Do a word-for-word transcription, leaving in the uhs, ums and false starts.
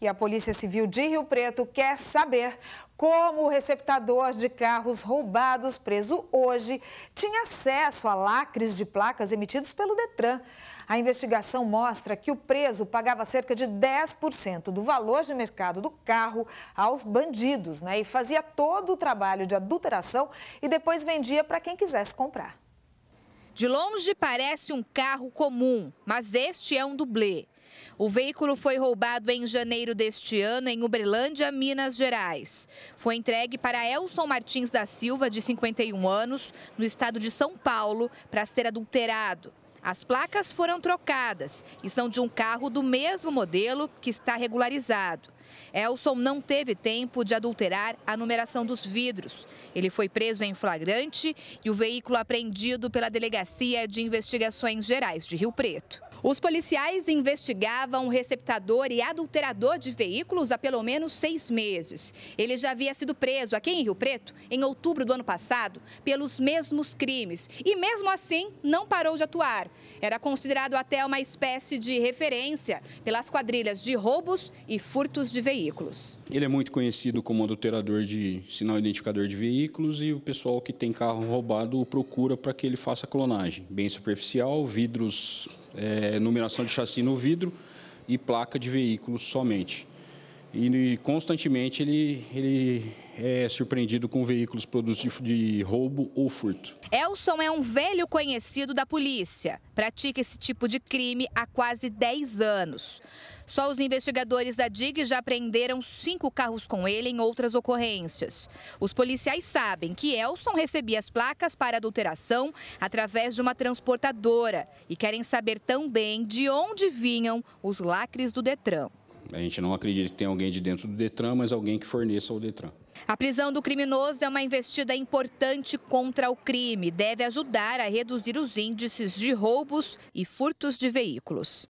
E a Polícia Civil de Rio Preto quer saber como o receptador de carros roubados preso hoje tinha acesso a lacres de placas emitidos pelo Detran. A investigação mostra que o preso pagava cerca de dez por cento do valor de mercado do carro aos bandidos, né? E fazia todo o trabalho de adulteração e depois vendia para quem quisesse comprar. De longe parece um carro comum, mas este é um dublê. O veículo foi roubado em janeiro deste ano em Uberlândia, Minas Gerais. Foi entregue para Elson Martins da Silva, de cinquenta e um anos, no estado de São Paulo, para ser adulterado. As placas foram trocadas e são de um carro do mesmo modelo que está regularizado. Elson não teve tempo de adulterar a numeração dos vidros. Ele foi preso em flagrante e o veículo apreendido pela Delegacia de Investigações Gerais de Rio Preto. Os policiais investigavam o receptador e adulterador de veículos há pelo menos seis meses. Ele já havia sido preso aqui em Rio Preto, em outubro do ano passado, pelos mesmos crimes. E mesmo assim, não parou de atuar. Era considerado até uma espécie de referência pelas quadrilhas de roubos e furtos de veículos. Ele é muito conhecido como adulterador de sinal identificador de veículos e o pessoal que tem carro roubado o procura para que ele faça clonagem. Bem superficial, vidros... É, numeração de chassi no vidro e placa de veículos somente. E constantemente ele, ele é surpreendido com veículos produtos de roubo ou furto. Elson é um velho conhecido da polícia. Pratica esse tipo de crime há quase dez anos. Só os investigadores da D I G já apreenderam cinco carros com ele em outras ocorrências. Os policiais sabem que Elson recebia as placas para adulteração através de uma transportadora e querem saber também de onde vinham os lacres do Detran. A gente não acredita que tenha alguém de dentro do Detran, mas alguém que forneça ao Detran. A prisão do criminoso é uma investida importante contra o crime. Deve ajudar a reduzir os índices de roubos e furtos de veículos.